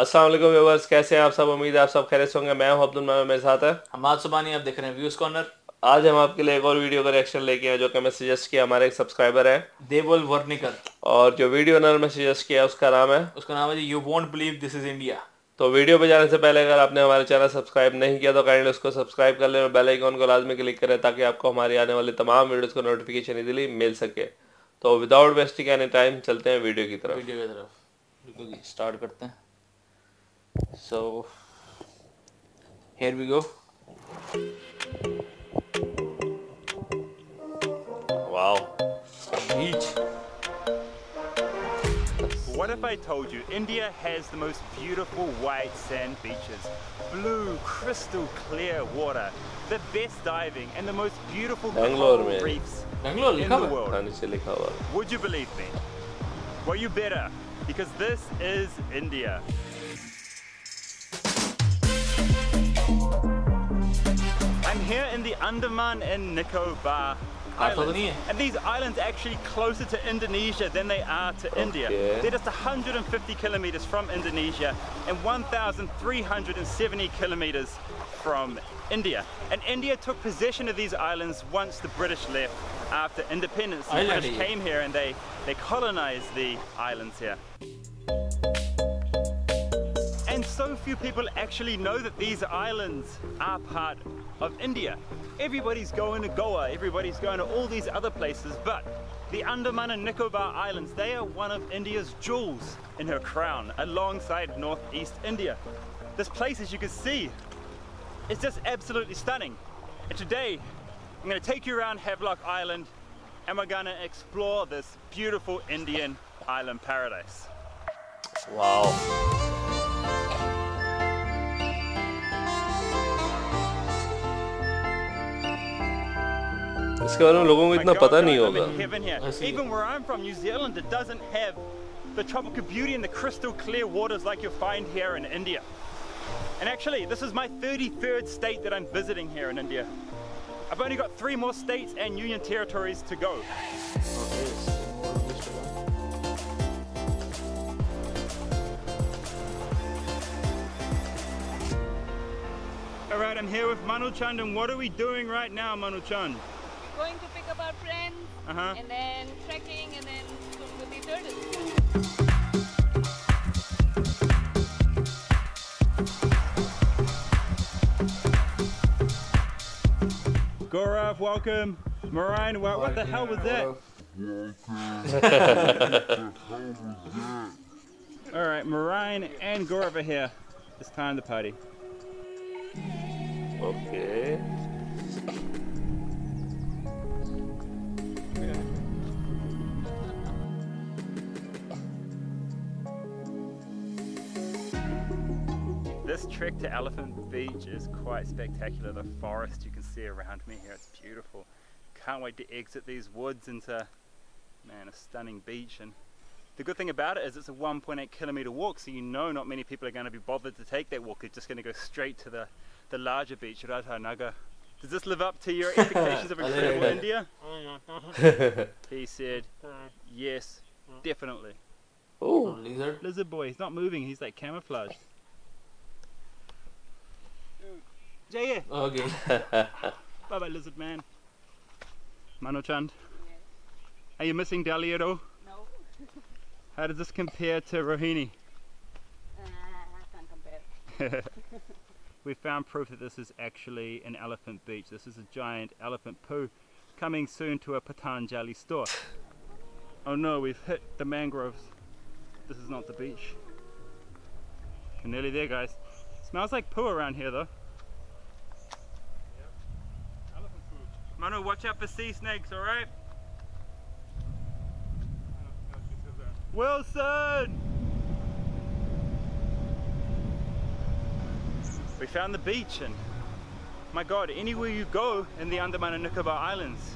अस्सलाम वालेकुम व्यूअर्स, कैसे हैं आप सब? उम्मीद है आप सब खैरियत होंगे। मैं हूं अब्दुल, मेरे साथ है हम सुभानी, आप देख रहे हैं व्यूज कॉर्नर। आज हम आपके लिए एक और वीडियो का रिएक्शन लेके आए जो कि हमें सजेस्ट किया हमारे एक सब्सक्राइबर है देवल वर्निकर, और जो वीडियो ने सजेस्ट किया उसका नाम है जी you won't believe this is India. तो वीडियो पे जाने से पहले अगर आपने हमारे चैनल सब्सक्राइब नहीं किया तो काइंडली उसको सब्सक्राइब कर लें और बेल आइकॉन को लाजमी क्लिक करें ताकि आपको हमारी आने वाले तमाम वीडियोस को नोटिफिकेशन इजीली मिल सके। तो विदाउट वेस्टिंग एनी टाइम चलते हैं वीडियो की तरफ स्टार्ट करते हैं। So here we go. Wow beach. What if I told you India has the most beautiful white sand beaches, blue crystal clear water, the best diving and the most beautiful reefs in the world? Would you believe me? Well, you better, because this is India. I'm here in the Andaman and Nicobar Islands. And these islands are actually closer to Indonesia than they are to India. They're just 150 kilometers from Indonesia and 1,370 kilometers from India. And India took possession of these islands once the British left after independence. The British came here and they colonized the islands here. And so few people actually know that these islands are part of India. Everybody's going to Goa, everybody's going to all these other places, but the Andaman and Nicobar Islands, they are one of India's jewels in her crown, alongside northeast India. This place, as you can see, is just absolutely stunning. And today, I'm going to take you around Havelock Island, and we're going to explore this beautiful Indian island paradise. Wow. इसके बारे में लोगों को इतना पता नहीं होगा। Even where I'm from, New Zealand, it doesn't have the tropical beauty and the crystal clear waters like you find here in India. And actually, this is my 33rd state that I'm visiting here in India. I've only got 3 more states and union territories to go. All right, I'm here with Manu Chand, and what are we doing right now, Manu Chand? Going to pick up our friends, and then trekking, and then with the turtles. Gaurav, welcome. Marijn, what the hell was that? All right, Marijn and Gaurav are here. It's time to party. Okay. This trek to Elephant Beach is quite spectacular. The forest you can see around me here, it's beautiful. Can't wait to exit these woods into, man, a stunning beach. And the good thing about it is it's a 1.8 kilometer walk, so you know not many people are going to be bothered to take that walk. They're just going to go straight to the larger beach, Radhanagar. Does this live up to your expectations of incredible India? He said, yes, definitely. Oh, lizard boy, he's not moving, he's like camouflaged. Yeah. Okay. Bye bye, lizard man. Manu Chand. Yes. Are you missing Delhi at all? No. How does this compare to Rohini? I can't compare. We found proof that this is actually an elephant beach. This is a giant elephant poo coming soon to a Patanjali store. Oh no, we've hit the mangroves. This is not the beach. We're nearly there, guys. Smells like poo around here though. Manu, watch out for sea snakes, all right? Wilson! We found the beach, and my God, anywhere you go in the Andaman and Nicobar Islands,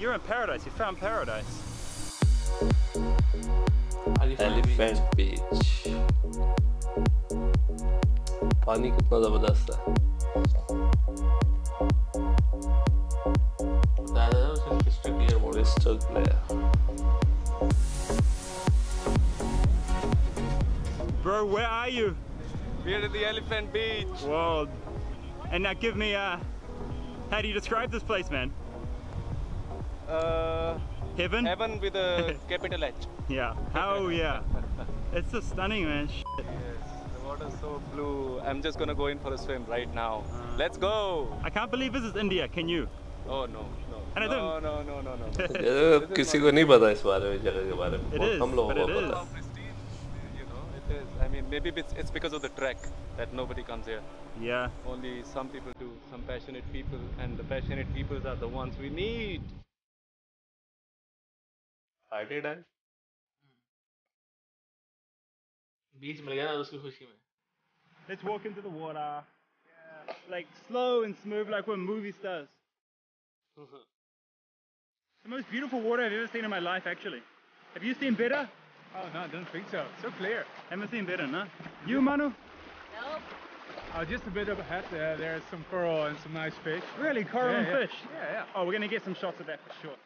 you're in paradise, you found paradise. Elephant Beach. पानी कितना जबरदस्त है। Bro, Gaurav, where are you? We are at the Elephant Beach. Wow. And now give me a... How do you describe this place, man? Heaven? Heaven with a capital H. Yeah. Oh yeah. It's just stunning, man. Shit. Yes. The water's so blue. I'm just gonna go in for a swim right now. Let's go! I can't believe this is India. Can you? Oh no. No. किसी को नहीं पता इस बारे में जगह के बारे में. It is. But it is. You know, it is. I mean, maybe it's because of the trek that nobody comes here. Yeah. Only some people do. Some passionate people, and the passionate people are the ones we need. Hearted है. बीच मिल गया ना उसकी खुशी में. Let's walk into the water, yeah. Like slow and smooth, like we're movie stars. The most beautiful water I've ever seen in my life, actually. Have you seen better? Oh no, I don't think so. So clear. Haven't seen better, no? You, Manu? Nope. Oh, just a bit up ahead. There's some coral and some nice fish. Really, coral and fish? Yeah. Oh, we're gonna get some shots of that for sure.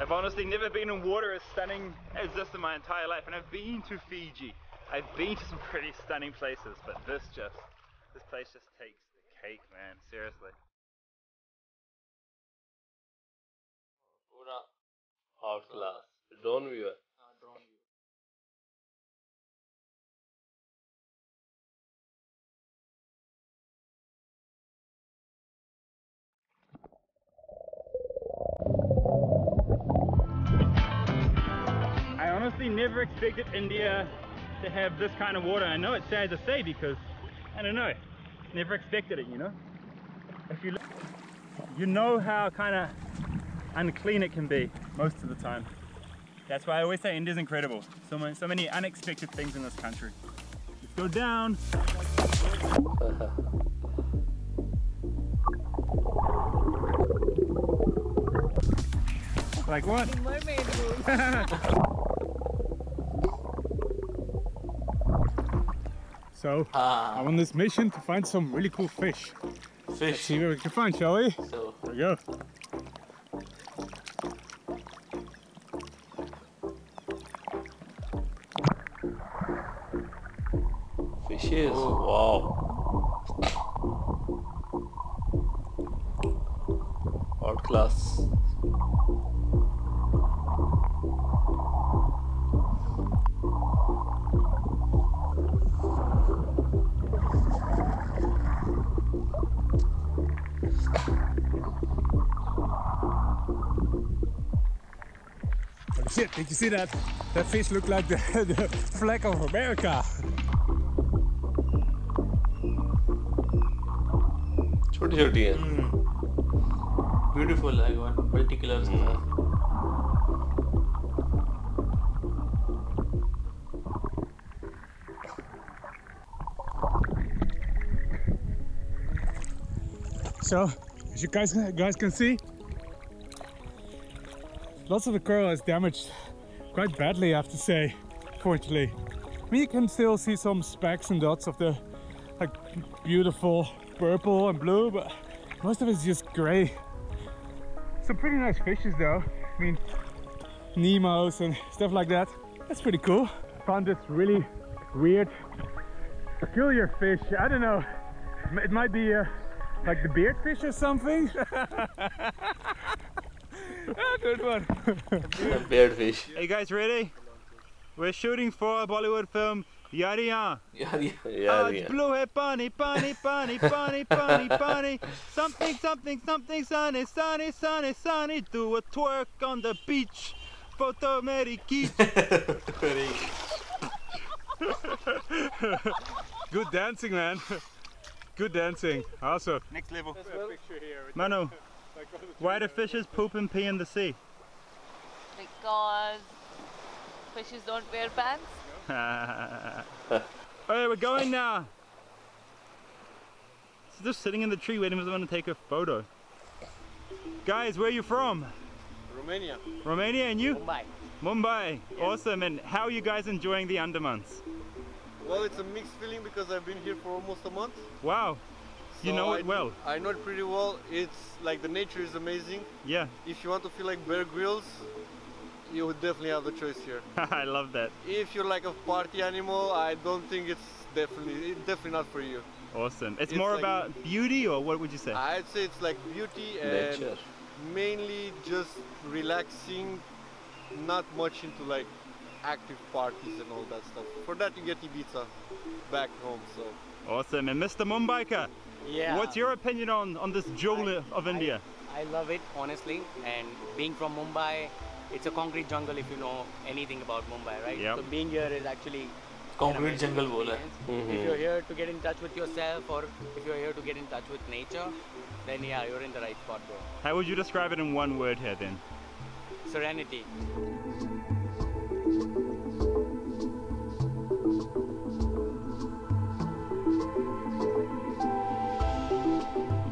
I've honestly never been in water as stunning as this in my entire life, and I've been to Fiji. I've been to some pretty stunning places, but this place just takes the cake, man, seriously. Hot glass, drone viewer. I honestly never expected India to have this kind of water. I know it's sad to say because, I don't know, never expected it, you know? If you look, you know how kind of unclean it can be most of the time. That's why I always say India's incredible. So many unexpected things in this country. Let's go down. Like what? Mermaid moves. So, I'm on this mission to find some really cool fish. Let's see what we can find, shall we? So, here we go. Fishes. Wow. Outclass. Shit, did you see that? That fish looked like the flag of America. Beautiful, I got multicolors. So, as you guys can see, lots of the coral is damaged quite badly, I have to say, fortunately. I mean, you can still see some specks and dots of the like beautiful purple and blue, but most of it's just grey. Some pretty nice fishes though, I mean Nemos and stuff like that. That's pretty cool. Found this really weird, peculiar fish. I don't know, it might be like the beard fish or something. Good one. Beard fish. Are you guys ready? We're shooting for a Bollywood film. Yariya. Yariya. Blue hai pani, pani, pani, pani, pani, pani. Something, something, something, sunny, sunny, sunny, sunny. Do a twerk on the beach. Photo meri ki. Good dancing, man. Good dancing. Awesome. Next level. Manu, why do fishes poop and pee in the sea? Because fishes don't wear pants. Alright, we're going now. She's just sitting in the tree waiting for someone to take a photo. Guys, where are you from? Romania. Romania, and you? Mumbai. Mumbai, yeah. Awesome. And how are you guys enjoying the Andamans? Well, it's a mixed feeling because I've been here for almost a month. Wow. So you know it well. I know it pretty well. It's like the nature is amazing. Yeah. If you want to feel like Bear Grylls, you would definitely have a choice here. I love that. If you're like a party animal, I don't think it's definitely not for you. Awesome. It's more like about beauty, or what would you say? I'd say it's like beauty and nature. Mainly just relaxing, not much into like active parties and all that stuff. For that you get Ibiza back home. So awesome. And Mr. Mumbaiker, yeah, what's your opinion on this jewel of India? I love it, honestly, and being from Mumbai, it's a concrete jungle if you know anything about Mumbai, right? Yep. So being here is actually concrete jungle. If you're here to get in touch with yourself, or if you're here to get in touch with nature, then yeah, you're in the right spot, bro. How would you describe it in one word here then? Serenity.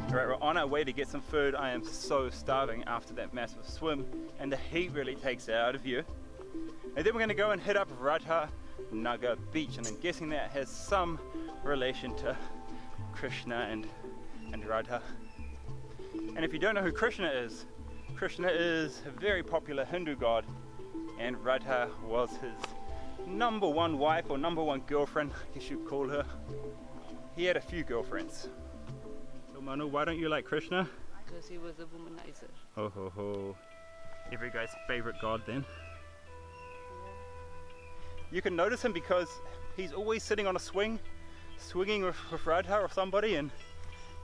Alright, we're on our way to get some food. I am so starving after that massive swim, and the heat really takes it out of you. And then we're going to go and hit up Radhanagar Beach, and I'm guessing that has some relation to Krishna and Radha. And if you don't know who Krishna is a very popular Hindu god, and Radha was his #1 wife, or #1 girlfriend, I guess you'd call her. He had a few girlfriends. Manu, why don't you like Krishna? Because he was a womanizer. Ho ho ho. Every guy's favorite god then. You can notice him because he's always sitting on a swing, swinging with Radha or somebody, and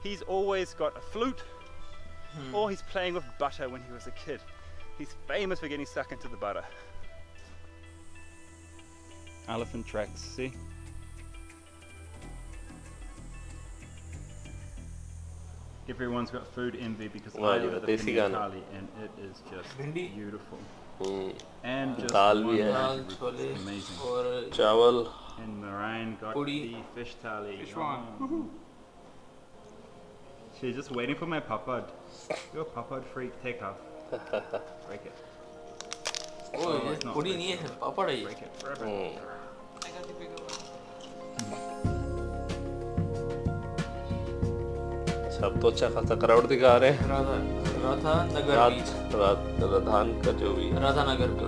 he's always got a flute, or he's playing with butter when he was a kid. He's famous for getting stuck into the butter. Elephant tracks, see? Everyone's got food envy because I live at the Pindi Thali, and it is just beautiful. And just amazing. Chawal. And Marijn got the fish thali. She's just waiting for my papad. Your papad freak, take off. Break it. Oh, no, it's not papad. Break it, forever. I got the bigger one. सब तो अच्छा खासा crowd दिखा रहे हैं राधानगर बीच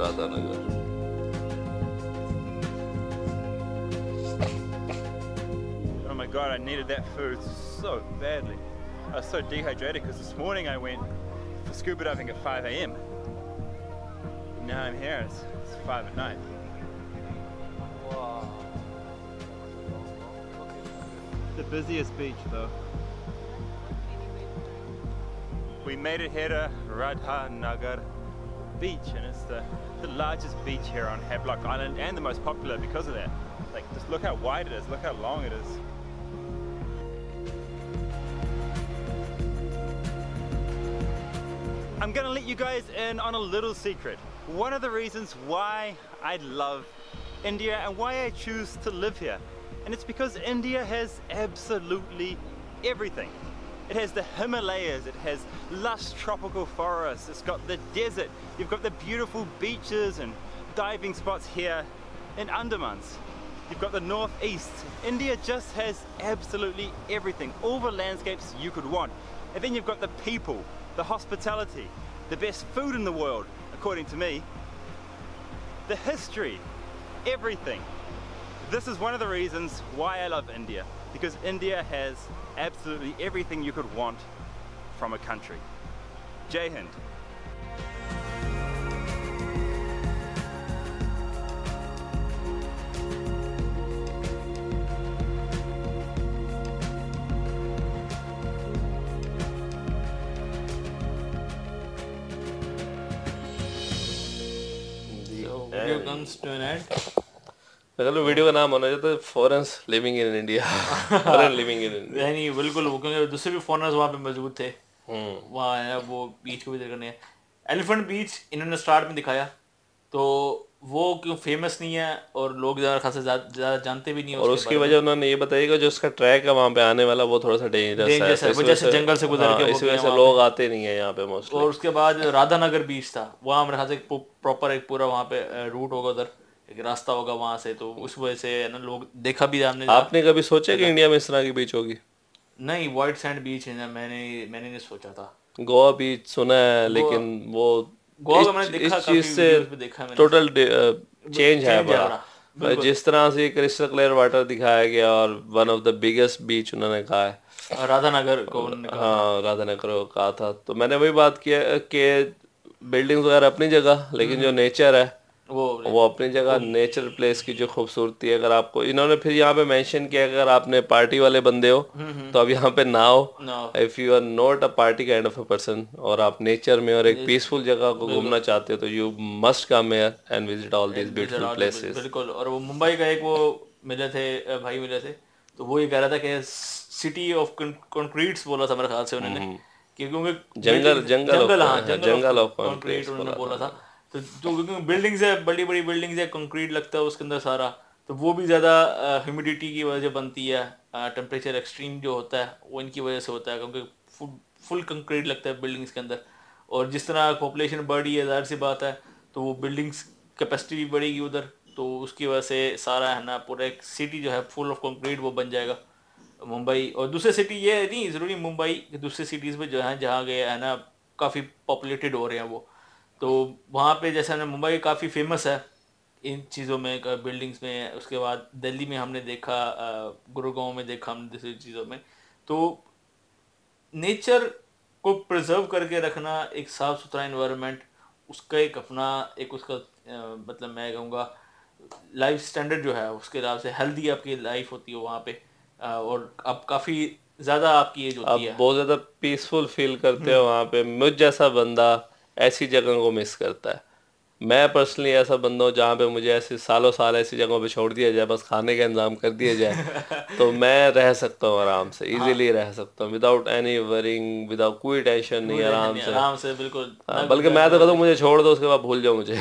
Oh my god, I needed that food so badly. I was so dehydrated because this morning I went for scuba diving at 5 AM. Now I'm here, it's 5 at night. Wow. The busiest beach though. We made it here to Radhanagar Beach, and it's the largest beach here on Havelock Island, and the most popular because of that. Like, just look how wide it is, look how long it is. I'm gonna let you guys in on a little secret. One of the reasons why I love India and why I choose to live here. And it's because India has absolutely everything. It has the Himalayas, it has lush tropical forests, it's got the desert, you've got the beautiful beaches and diving spots here in Andamans. You've got the northeast. India just has absolutely everything, all the landscapes you could want. And then you've got the people, the hospitality, the best food in the world, according to me, the history, everything. This is one of the reasons why I love India, because India has absolutely everything you could want from a country. Jai Hind. The video comes to an end. The video का नाम होना चाहिए foreigners living in India. Foreigners living in India. नहीं बिल्कुल वो क्योंकि दूसरे भी foreigners वहाँ पे मौजूद थे. वहाँ है वो beach को भी देखने हैं. Elephant Beach इन्होंने start में दिखाया. तो वो क्यों famous नहीं है और लोग ज़्यादा खासे ज़्यादा जानते भी नहीं हैं. और उसकी वजह उन्होंने ये बताया कि जो उसका track है वहाँ पे आने वाला वो थोड़ा सा dangerous है. वो जैसे जंगल से गुजर के इसी वजह से लोग आते नहीं हैं यहाँ पे mostly. और उसके बाद राधानगर बीच था. वहाँ मेरे खासे proper एक पूरा वहाँ पे route होगा उधर. एक रास्ता होगा वहाँ से तो उस वजह से ना लोग देखा भी हमने आपने कभी सोचा कि इंडिया में इस तरह की बीच होगी नहीं व्हाइट सैंड बीच है ना मैंने नहीं सोचा था गोवा बीच सुना है लेकिन वो गोवा का मैंने देखा, काफी वीडियोस पे देखा मैंने, टोटल चेंज है बड़ा। जिस तरह से क्रिस्टल क्लियर वाटर दिखाया गया और one of the biggest beach उन्होंने कहा है, राधानगर को राधानगर को कहा था। तो मैंने वही बात किया कि बिल्डिंग्स वगैरह अपनी जगह, लेकिन जो नेचर है वो अपनी जगह, नेचर प्लेस की जो खूबसूरती है। अगर आपको इन्होंने फिर यहाँ पे मेंशन किया, अगर आपने पार्टी वाले बंदे हो तो अब यहाँ पे ना हो। If you are not a party kind of a person और आप नेचर में और एक पीसफुल जगह को घूमना चाहते हो तो you must come here and visit all these beautiful places. बिल्कुल। और वो मुंबई का एक वो मिले थे भाई, मिले थे तो वो ये कह रहा था कि सिटी ऑफ कंक्रीट्स बोला था मेरे ख्याल से उन्होंने, क्योंकि जंगल ऑफ कंक्रीट उन्होंने बोला था। तो क्योंकि बिल्डिंग्स है, बड़ी बड़ी बिल्डिंग्स है, कंक्रीट लगता है उसके अंदर सारा, तो वो भी ज़्यादा ह्यूमिडिटी की वजह से बनती है, टेम्परेचर एक्सट्रीम जो होता है वो इनकी वजह से होता है, क्योंकि फुल कंक्रीट लगता है बिल्डिंग्स के अंदर। और जिस तरह पॉपुलेशन बढ़ी है, ज़ाहिर सी बात है, तो वो बिल्डिंग्स कैपेसिटी भी बढ़ेगी उधर, तो उसकी वजह से सारा है ना पूरा एक सिटी जो है फुल ऑफ कंक्रीट वो बन जाएगा मुंबई। और दूसरी सिटी ये नहीं ज़रूरी मुंबई, दूसरी सिटीज़ में जो है जहाँ गए है ना काफ़ी पॉपुलेटेड हो रहे हैं वो, तो वहाँ पे जैसे हमने मुंबई काफ़ी फेमस है इन चीज़ों में, बिल्डिंग्स में। उसके बाद दिल्ली में हमने देखा, गुरुगांव में देखा, हमने दूसरी चीज़ों में। तो नेचर को प्रिजर्व करके रखना, एक साफ़ सुथरा इन्वायरमेंट, उसका एक अपना एक उसका मतलब मैं कहूँगा लाइफ स्टैंडर्ड जो है उसके हिसाब से हेल्दी आपकी लाइफ होती है वहाँ पर, और आप काफ़ी ज़्यादा आपकी एज होती है, आप बहुत ज़्यादा पीसफुल फील करते हो वहाँ पर। मुझ जैसा बंदा ऐसी जगह को मिस करता है। मैं पर्सनली ऐसा बंदा हूँ जहाँ पे मुझे ऐसे सालों साल ऐसी जगहों पे छोड़ दिया जाए, बस खाने का इंतजाम कर दिया जाए तो मैं रह सकता हूँ आराम से, इजीली रह सकता हूँ, विदाउट एनी वरिंग, विदाउट कोई टेंशन नहीं, आराम से बिल्कुल। बल्कि मैं तो कहता हूँ मुझे छोड़ दो, उसके बाद भूल जाओ मुझे,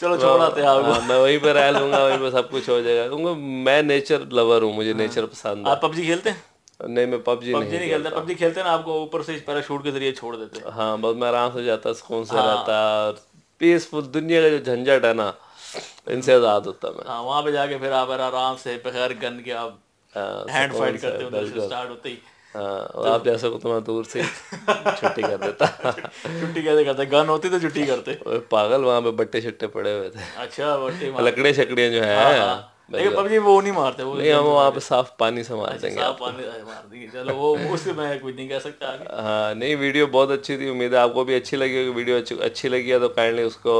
चलो छोड़ आते हैं, मैं वहीं पर रह लूँगा, वहीं पर सब कुछ हो जाएगा, क्योंकि मैं नेचर लवर हूँ, मुझे नेचर पसंद है। आप पबजी खेलते हैं? नहीं, मैं पबजी नहीं खेलता। पबजी खेलते हैं ना, आपको ऊपर से पैराशूट के जरिए छोड़ देते हैं। हाँ, बस मैं आराम से जाता, सुकून से रहता, पीसफुल, दुनिया का जो झंझट है ना इनसे आजाद होता मैं। हाँ, वहाँ पे जाके फिर आप आराम से बगैर गन के आप हैंड फाइट करते हो, उधर से स्टार्ट होते ही। हाँ, आप जैसा को तुम्हें दूर से छुट्टी कर देता। छुट्टी कैसे करते? गन होती तो छुट्टी करते। पागल, वहाँ पे बट्टे छुट्टे पड़े हुए थे। अच्छा, बट्टे लकड़ियाँ छकड़ियाँ जो है, लेकिन पबजी वो नहीं मारते, वो नहीं, हम वहाँ पे साफ पानी से मार देंगे, साफ पानी मार देंगे। चलो, वो उससे मैं कुछ नहीं कह सकता। हाँ, नहीं, वीडियो बहुत अच्छी थी, उम्मीद है आपको भी अच्छी लगी होगी। वीडियो अच्छी लगी है तो काइंडली उसको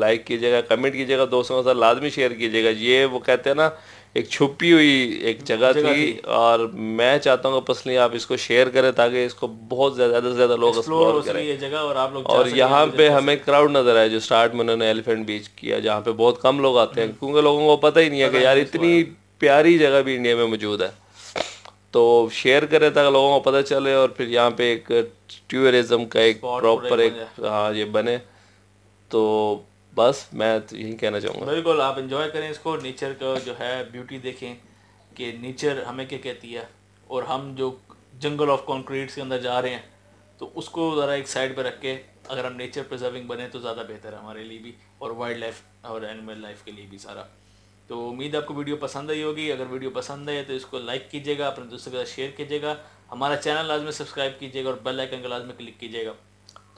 लाइक कीजिएगा, कमेंट कीजिएगा, दोस्तों के साथ लाजमी शेयर कीजिएगा। ये वो कहते हैं ना, एक छुपी हुई एक जगह थी और मैं चाहता हूँ पर्सनली आप इसको शेयर करें ताकि इसको बहुत ज़्यादा से ज़्यादा लोग एक्सप्लोर करें ये जगह। और आप लोग और यहाँ पे हमें क्राउड नज़र आया जो स्टार्ट में उन्होंने एलिफेंट बीच किया, जहाँ पे बहुत कम लोग आते हैं, क्योंकि लोगों को पता ही नहीं है कि यार इतनी प्यारी जगह भी इंडिया में मौजूद है। तो शेयर करें ताकि लोगों को पता चले और फिर यहाँ पे एक टूरिज़म का एक प्रॉपर एक हाँ ये बने। तो बस मैं तो यही कहना चाहूँगा। बिल्कुल, आप एंजॉय करें इसको, नेचर का जो है ब्यूटी देखें कि नेचर हमें क्या कहती है, और हम जो जंगल ऑफ कंक्रीट के अंदर जा रहे हैं तो उसको ज़रा एक साइड पर रख के अगर हम नेचर प्रिजर्विंग बने तो ज़्यादा बेहतर है हमारे लिए भी, और वाइल्ड लाइफ और एनिमल लाइफ के लिए भी सारा। तो उम्मीद आपको वीडियो पसंद आई होगी। अगर वीडियो पसंद आए तो इसको लाइक कीजिएगा, अपने दोस्तों के साथ शेयर कीजिएगा, हमारा चैनल लाजमी सब्सक्राइब कीजिएगा और बेल आइकन का लाजमी क्लिक कीजिएगा।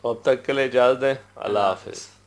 तो अब तक के लिए इजाज़त है, अल्लाह हाफिज़।